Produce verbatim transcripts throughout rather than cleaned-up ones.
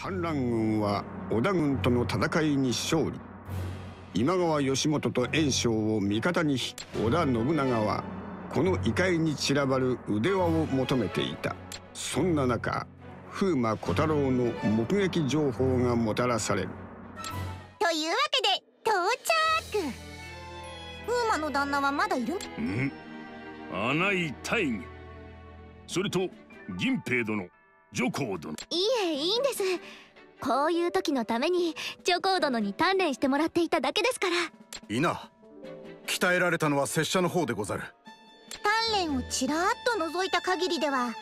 反乱軍は織田軍との戦いに勝利。今川義元と袁紹を味方に引き、織田信長はこの異界に散らばる腕輪を求めていた。そんな中、風魔小太郎の目撃情報がもたらされる。というわけで到着。風魔の旦那はまだいる？ん？穴井大義、それと銀平殿、女皇殿。いえ、いいんです。こういう時のために女皇殿に鍛錬してもらっていただけですから。いいな、鍛えられたのは拙者の方でござる。鍛錬をちらっと覗いた限りでは二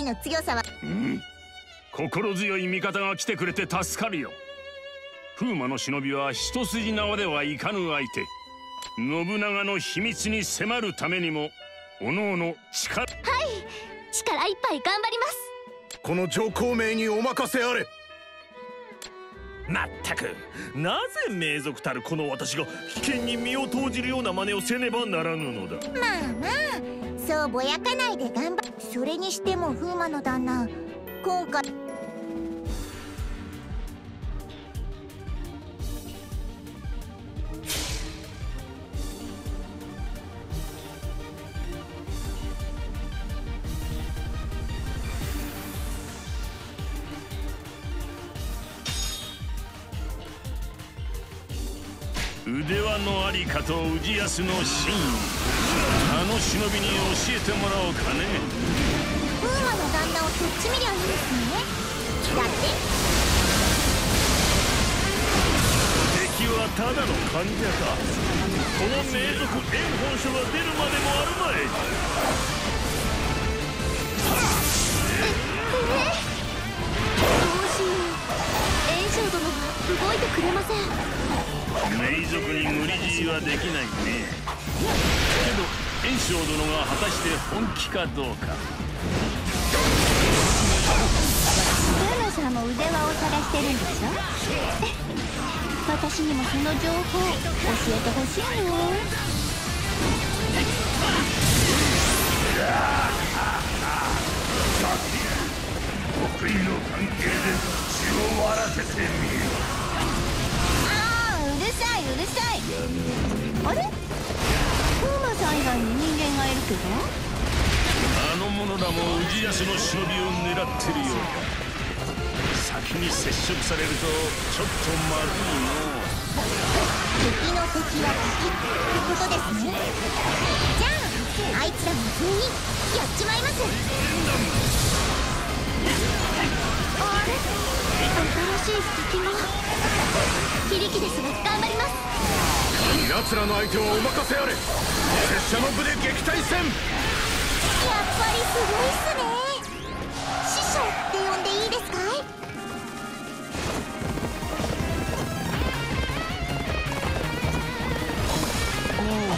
人の強さは。うん、心強い味方が来てくれて助かるよ。風魔の忍びは一筋縄ではいかぬ相手。信長の秘密に迫るためにもおのおの力。はい、力いっぱい頑張ります。この上皇命にお任せあれ。まったく、なぜ名族たるこの私が危険に身を投じるような真似をせねばならぬのだ。まあまあ、そうぼやかないで頑張。それにしても風魔の旦那、今回。腕輪のありかと氏康の真意、あの忍びに教えてもらおうかね。風魔の旦那をそっち見りゃいいですね。だって敵はただの患者か。この名族炎本書が出るまでもあるまい。え、え、どうしよう。炎章殿が動いてくれません。名族に無理強いはできないね。けど袁紹殿が果たして本気かどうか。ルナさんも腕輪を探してるんでしょ。私にもその情報教えてほしいよ。得意の関係で血を割らせてみよ。うるさい、うるさい。あれ、風魔さん以外に人間がいるけど。あの者らも氏康の忍びを狙ってるようだ。先に接触されるとちょっとまずいな。敵の敵は敵ってことですね。じゃああいつらも全員やっちまいます。あれ、新しい敵が。非力ですが頑張ります。奴らの相手はお任せあれ。拙者の部で撃退戦。やっぱりすごいっすね。師匠って呼んでいいですかい？おお、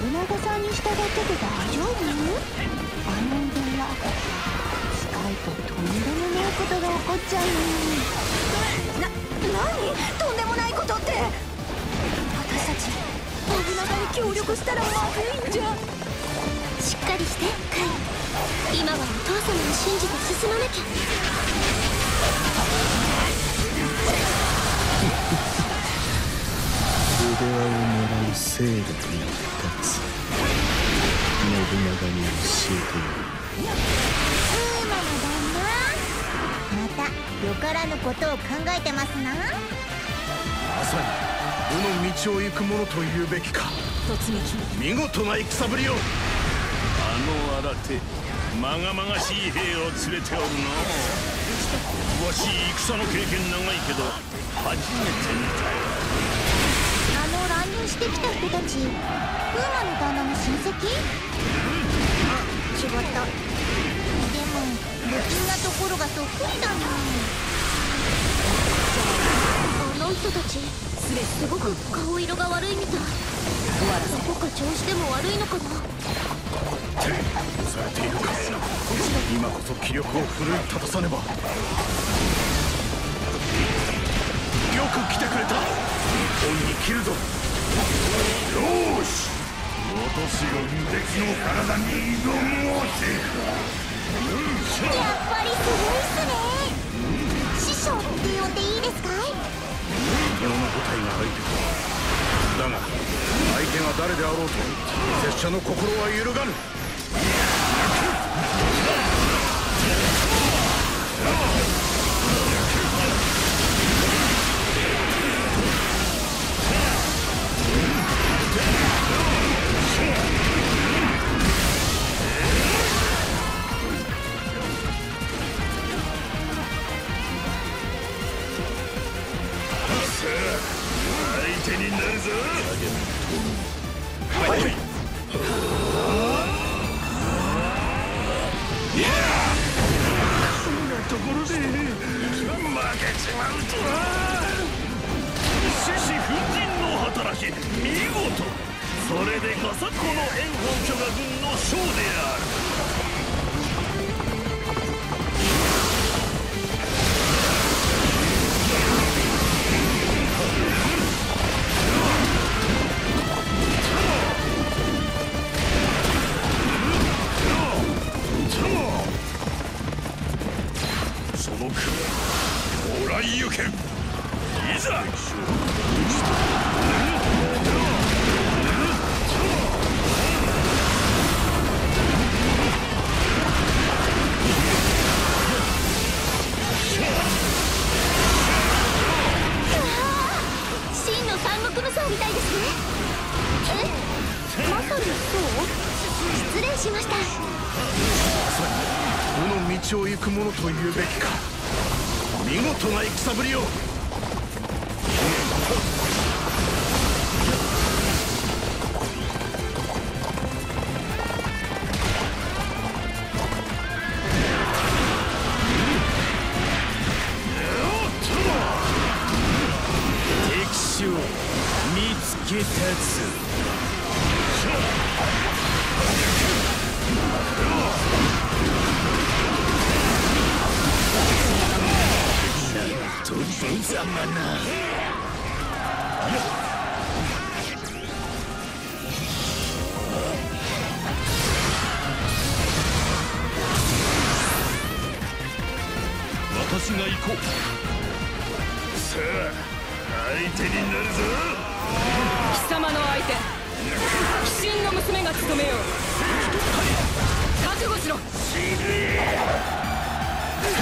信長さんに従ってて大丈夫？あの腕はとんでもないことが起こっちゃう。な、なに？とんでもないことって。私たち信長に協力したらまずいんじゃ。しっかりして、カイ。今はお父様を信じて進まなきゃ。腕輪をもらう制度というふたつ、信長に教えてやる。またよからぬことを考えてますな。まさにこの道を行くものというべきか。突撃、見事な戦ぶりを。あの荒手、まがまがしい兵を連れておるの。詳しい戦の経験長いけど初めて見たよ。あの乱入してきた人たち、風魔の旦那の親戚？仕事不気なところがそっくりだな。あの人たちすごく顔色が悪いみたい。どこか調子でも悪いのかな。押されているか。今こそ気力を奮い立たさねば。よく来てくれた。日本に切るぞ。よし、私が敵の体に挑もうてか。やっぱりすごいっすね。様の部隊が入ってくる。だが相手が誰であろうと拙者の心は揺るがぬ。相手になるぞ。はい、こんなところで負けちまうとは。獅子奮迅の働き見事、それでこそこの炎鵬巨牙軍の将である。往来行け、いざ。真の三国武将みたいですね。え、まさにそう？失礼しました。まさにこの道を行くものというべきか。見事な戦ぶりを。敵将見つけたつ。と無様な。私が行こう。さあ相手になるぞ。貴様の相手、鬼神の娘が務めよう。覚悟しろ。死ね。生々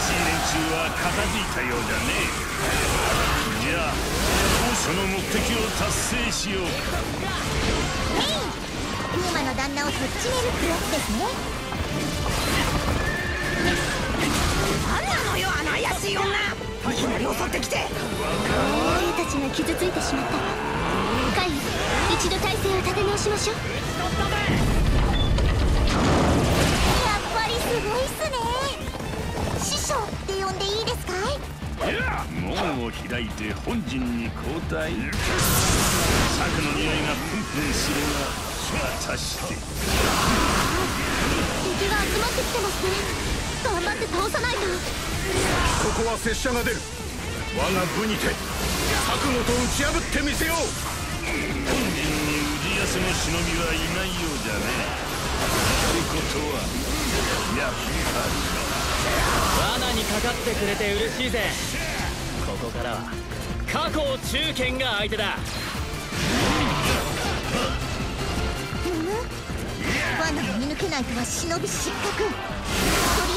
しい連中は片付いたようだね。じゃあその目的を達成しようか。ヘイ、風魔の旦那をとっちめるクラスですね。何なのよ、あの怪しい女。いきなり襲ってきて。俺たちが傷ついてしまった。カイン、一度体勢を立て直しましょう。やっぱりすごいっすね。師匠って呼んでいいですかい？いや、門を開いて本陣に交代。策の匂いがプンプンすれば、果たして。敵が集まってきてますね。頑張って倒さないと。ここは拙者が出る。我が部にて策のと打ち破ってみせよう。本陣に氏康の忍びはいないようじゃね。ってことはやっぱり。罠にかかってくれて嬉しいぜ。ここからは過去中堅が相手だ。うん、罠を見抜けないとは忍び失格。とり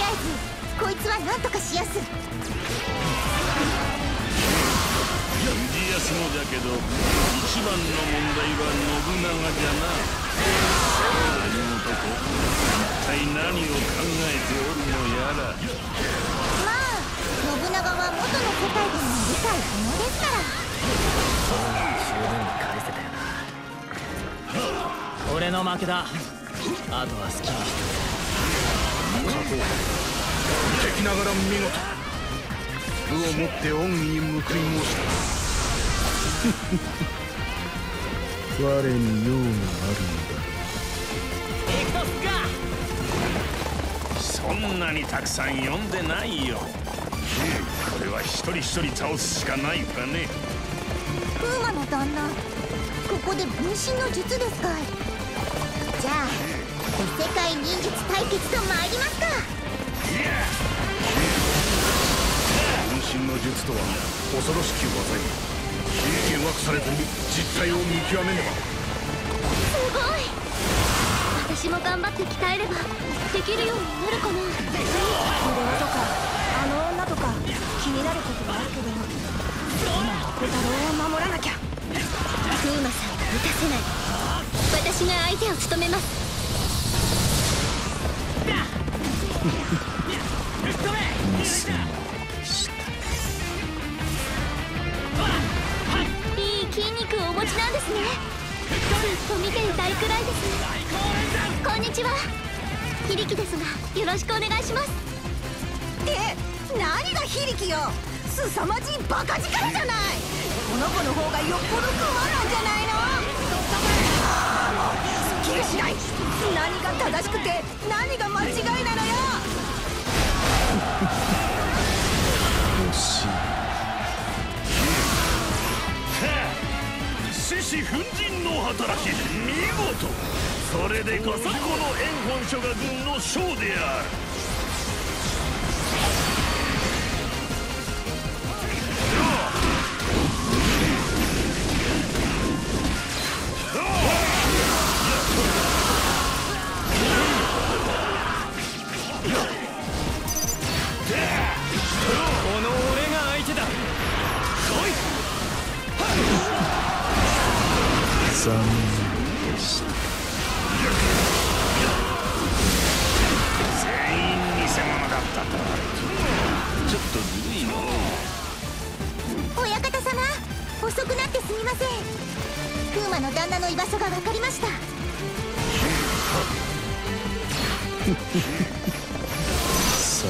あえずこいつは何とかしやす。氏康もだけど一番の問題は信長じゃな。あの男、一体何を考えておるのやら。まあ信長は元の世界でも理解不能ですから。十分に返せたよな。俺の負けだ。あとは好きにして敵ながら見事武をもって恩義に報い申した。我に用があるのだ。そんなにたくさん呼んでないよ。これは一人一人倒すしかないわね。風魔の旦那、ここで分身の術ですかい？じゃあ異世界忍術対決と参りますか。分身のの術とは恐ろしき技に非幻惑されている実態を見極めねば。すごい、私も頑張って鍛えればできるようになるかな。腕とかあの女とか気になることはあるけど、今小太郎を守らなきゃ。風磨さんが打たせない、私が相手を務めます。いい筋肉をお持ちなんですね。ずっと見ていたいくらいです。こんにちは、響きですがよろしくお願いします。え、何が響きよ、凄まじいバカ力じゃない。この子の方がよっぽどクマなんじゃないの。すっきりしない。何が正しくて何が間違いなのよ。獅子奮陣の働き、見事。それでこそこの炎本書が軍の将である。残念でした。全員偽物だったとはちょっとずるいの。親方様、遅くなってすみません。風磨の旦那の居場所が分かりました。さあ、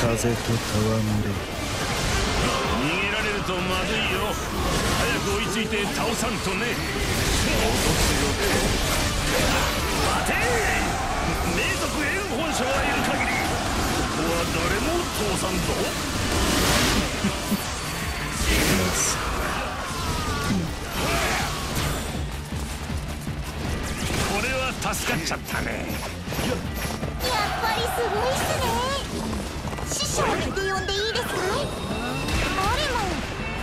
風と戯れ。逃げられるとまずいよ。追いついて倒さんとね。待て、名族炎本書がいる限りここは誰も倒さんぞ。これは助かっちゃったね。やっぱりすごいっすね。師匠って呼んでいいですか。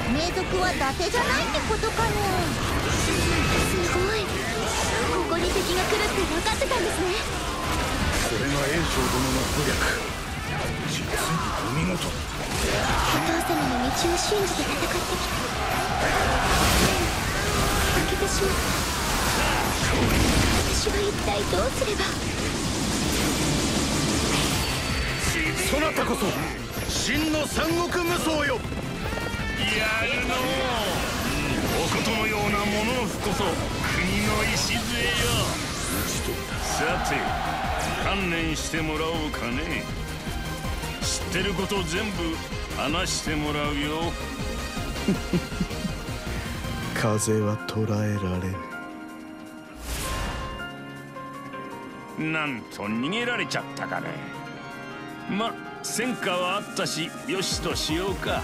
名族は伊達じゃないってことかも。すごい、ここに敵が来るって分かってたんですね。これが炎章殿の努力、実にお見事。お父様の道を信じて戦ってきた。負けてしまった。私は一体どうすれば。そなたこそ真の三国無双よ。やるのう、おことのようなものの不こそ国の礎よ。さて、観念してもらおうかね。知ってること全部話してもらうよ。風は捕らえられぬ。なんと逃げられちゃったかね。ま、戦果はあったしよしとしようか。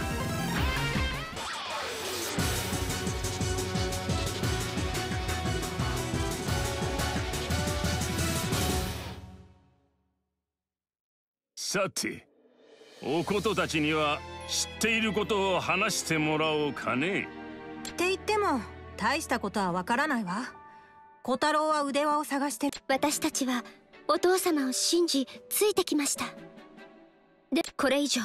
さて、おことたちには知っていることを話してもらおうかね。って言っても大したことはわからないわ。小太郎は腕輪を探して、私たちはお父様を信じついてきました。で、これ以上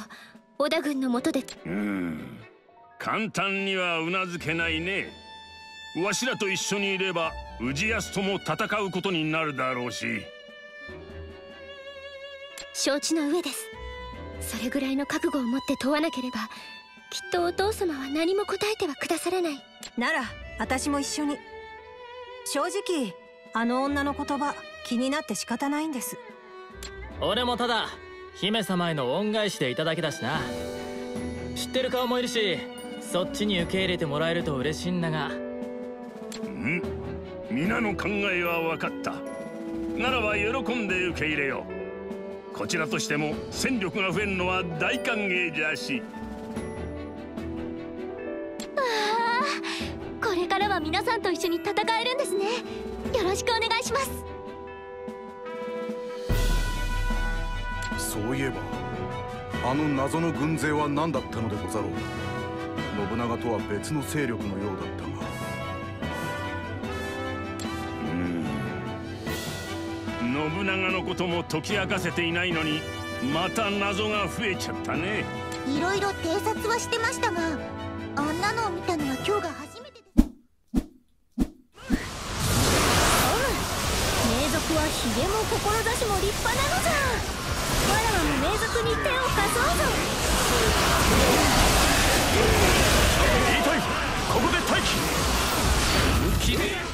織田軍のもとで、うん、簡単にはうなずけないね。わしらと一緒にいれば氏康とも戦うことになるだろうし。承知の上です。それぐらいの覚悟を持って問わなければ、きっとお父様は何も答えてはくださらない。なら私も一緒に。正直あの女の言葉気になって仕方ないんです。俺もただ姫様への恩返しでいただけだしな。知ってる顔もいるし、そっちに受け入れてもらえると嬉しいんだが。ん、皆の考えは分かった。ならば喜んで受け入れよう。こちらとしても戦力が増えるのは大歓迎じゃし。ああ、これからは皆さんと一緒に戦えるんですね。よろしくお願いします。そういえばあの謎の軍勢は何だったのでござろう。信長とは別の勢力のようだったが。うーん、信長のことも解き明かせていないのにまた謎が増えちゃったね。いろいろ偵察はしてましたが、あんなのを見たのは今日が初めてです。うん、名族はひげも志も立派なのじゃ。わらわも名族に手を貸そうぞ。言いたい、ここで待機。